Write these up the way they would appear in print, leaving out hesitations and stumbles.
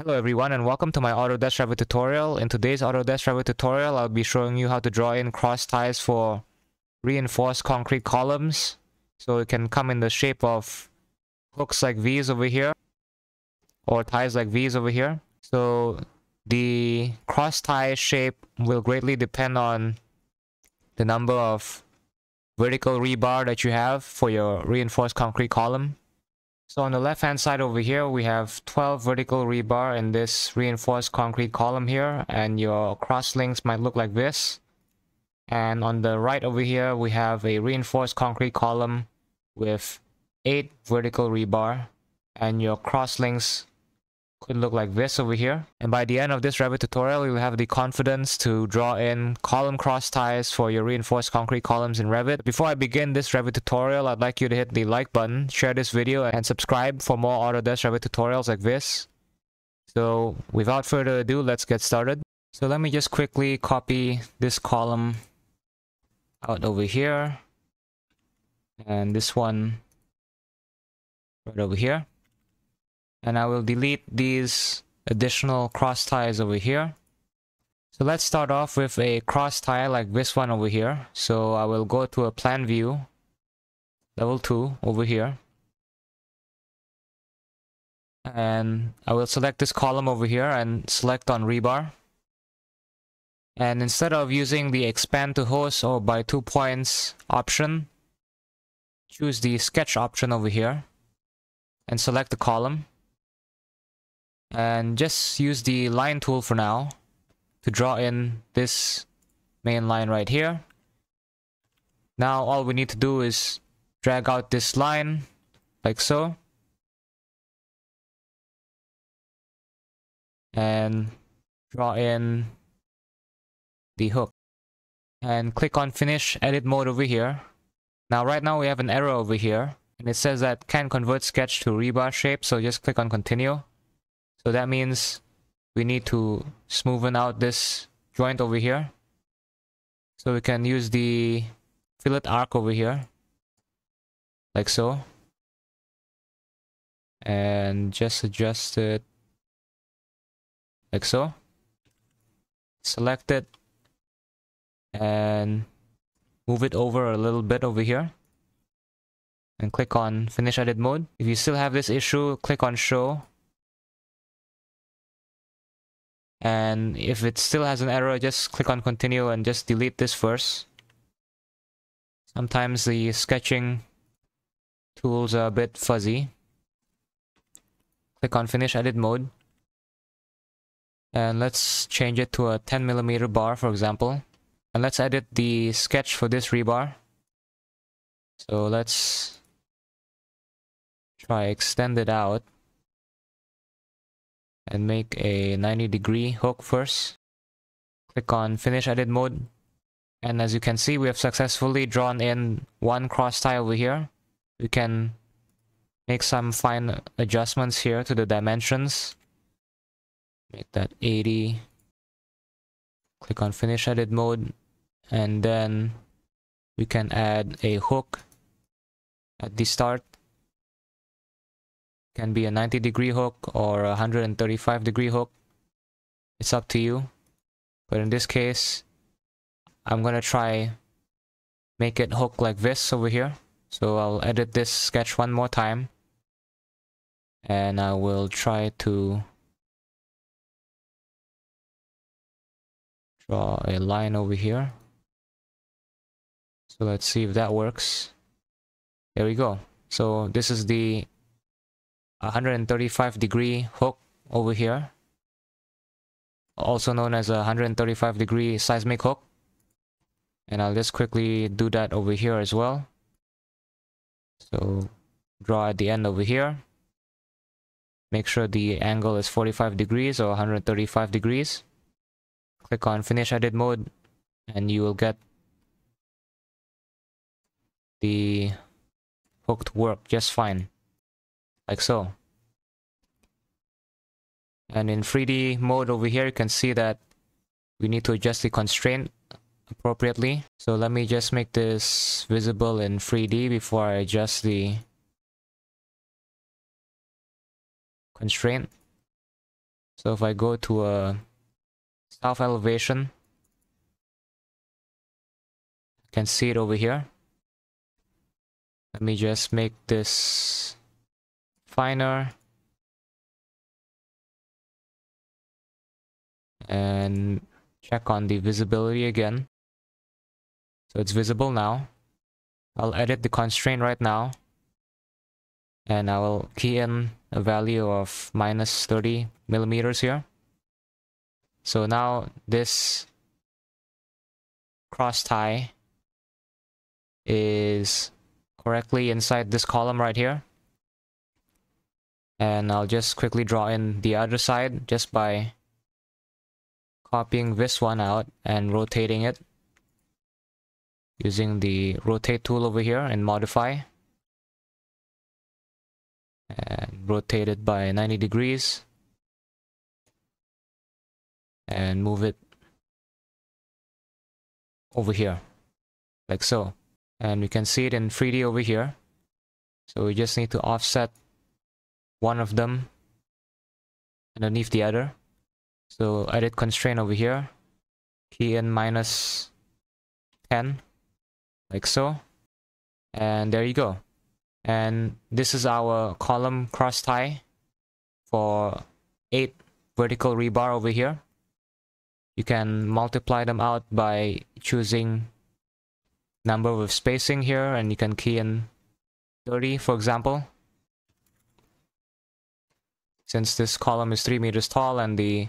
Hello everyone and welcome to my Autodesk Revit tutorial. In today's Autodesk Revit tutorial, I'll be showing you how to draw in cross ties for reinforced concrete columns. So it can come in the shape of hooks like these over here, or ties like these over here. So the cross tie shape will greatly depend on the number of vertical rebar that you have for your reinforced concrete column. So on the left hand side over here, we have 12 vertical rebar in this reinforced concrete column here, and your cross links might look like this. And on the right over here, we have a reinforced concrete column with 8 vertical rebar, and your cross links could look like this over here. And by the end of this Revit tutorial, you'll have the confidence to draw in column cross ties for your reinforced concrete columns in Revit. Before I begin this Revit tutorial, I'd like you to hit the like button, share this video, and subscribe for more Autodesk Revit tutorials like this. So without further ado, let's get started. So let me just quickly copy this column out over here, and this one right over here. And I will delete these additional cross ties over here. So let's start off with a cross tie like this one over here. So I will go to a plan view, level 2 over here. And I will select this column over here and select on rebar. And instead of using the expand to host or by 2 points option, choose the sketch option over here and select the column. And just use the line tool for now to draw in this main line right here. Now all we need to do is drag out this line like so. And draw in the hook. And click on Finish Edit Mode over here. Now right now we have an error over here. And it says that can't convert sketch to rebar shape. So just click on Continue. So that means we need to smoothen out this joint over here. So we can use the fillet arc over here, like so. And just adjust it, like so. Select it, and move it over a little bit over here. And click on Finish Edit Mode. If you still have this issue, click on Show. And if it still has an error, just click on Continue and just delete this first. Sometimes the sketching tools are a bit fuzzy. Click on Finish Edit Mode. And let's change it to a 10mm bar, for example. And let's edit the sketch for this rebar. So let's try extend it out. And make a 90-degree hook first. Click on Finish Edit Mode. And as you can see, we have successfully drawn in one cross tie over here. We can make some fine adjustments here to the dimensions. Make that 80. Click on Finish Edit Mode. And then we can add a hook at the start. Can be a 90-degree hook or a 135-degree hook. It's up to you. But in this case, I'm gonna try make it hook like this over here. So I'll edit this sketch one more time. And I will try to draw a line over here. So let's see if that works. There we go. So this is the 135-degree hook over here, also known as a 135-degree seismic hook. And I'll just quickly do that over here as well. So draw at the end over here. Make sure the angle is 45 degrees or 135 degrees. Click on Finish Edit Mode and you will get the hook to work just fine. Like so. And in 3D mode over here, you can see that we need to adjust the constraint appropriately. So let me just make this visible in 3D before I adjust the constraint. So if I go to a south elevation, I can see it over here. Let me just make this finer. And check on the visibility again. So it's visible now. I'll edit the constraint right now. And I will key in a value of minus 30 millimeters here. So now this cross tie is correctly inside this column right here. And I'll just quickly draw in the other side just by copying this one out and rotating it using the rotate tool over here and modify, and rotate it by 90 degrees and move it over here like so, and we can see it in 3D over here. So we just need to offset one of them underneath the other. So edit constraint over here, key in minus 10 like so, and there you go. And this is our column cross tie for 8 vertical rebar over here. You can multiply them out by choosing number with spacing here, and you can key in 30 for example, since this column is 3 meters tall and the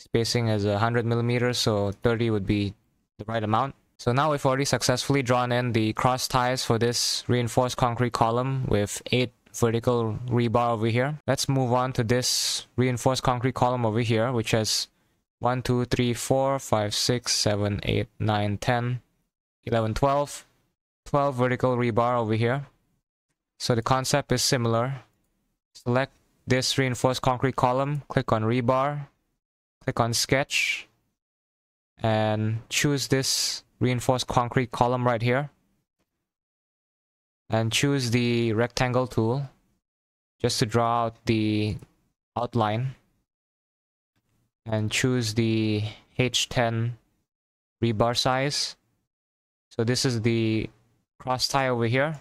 spacing is 100 millimeters, so 30 would be the right amount. So now we've already successfully drawn in the cross ties for this reinforced concrete column with 8 vertical rebar over here. Let's move on to this reinforced concrete column over here, which has 1, 2, 3, 4, 5, 6, 7, 8, 9, 10, 11, 12. 12 vertical rebar over here. So the concept is similar. Select this reinforced concrete column, click on rebar, click on sketch, and choose this reinforced concrete column right here, and choose the rectangle tool just to draw out the outline, and choose the H10 rebar size. So this is the cross tie over here,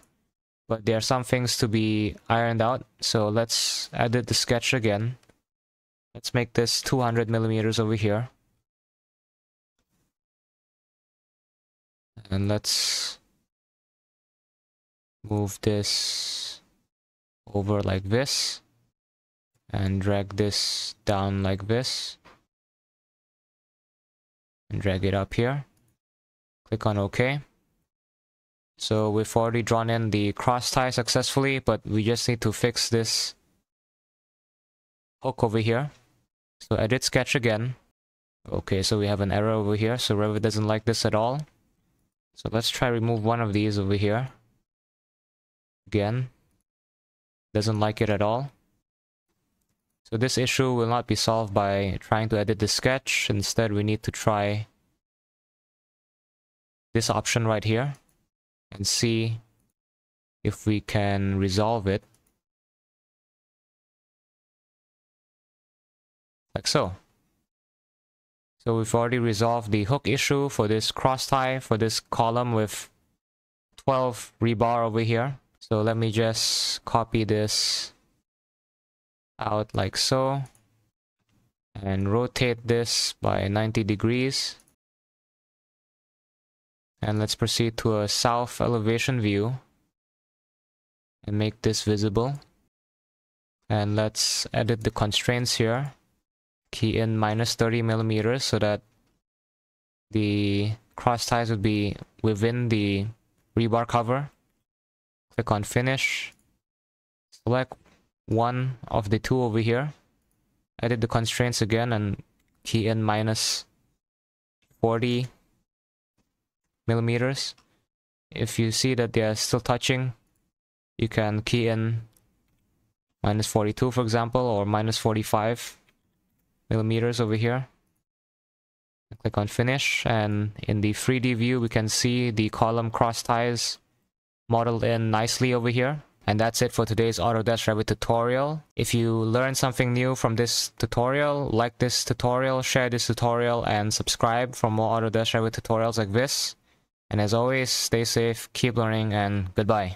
but there are some things to be ironed out. So let's edit the sketch again. Let's make this 200 millimeters over here. And let's move this over like this, and drag this down like this, and drag it up here. Click on OK. So we've already drawn in the cross tie successfully, but we just need to fix this hook over here. So edit sketch again. Okay, so we have an error over here, so Revit doesn't like this at all. So let's try remove one of these over here. Again, doesn't like it at all. So this issue will not be solved by trying to edit the sketch. Instead, we need to try this option right here and see if we can resolve it. Like so. So we've already resolved the hook issue for this cross tie for this column with 12 rebar over here. So let me just copy this out like so, and rotate this by 90 degrees. And let's proceed to a south elevation view and make this visible. And let's edit the constraints here. Key in minus 30 millimeters so that the cross ties would be within the rebar cover. Click on finish. Select one of the two over here. Edit the constraints again and key in minus 40 millimeters. If you see that they are still touching, you can key in minus 42 for example, or minus 45. Millimeters over here. Click on finish, and in the 3D view we can see the column cross ties modeled in nicely over here, And that's it for today's Autodesk Revit tutorial. If you learned something new from this tutorial, like this tutorial, share this tutorial, and subscribe for more Autodesk Revit tutorials like this. And as always, stay safe, keep learning, and goodbye.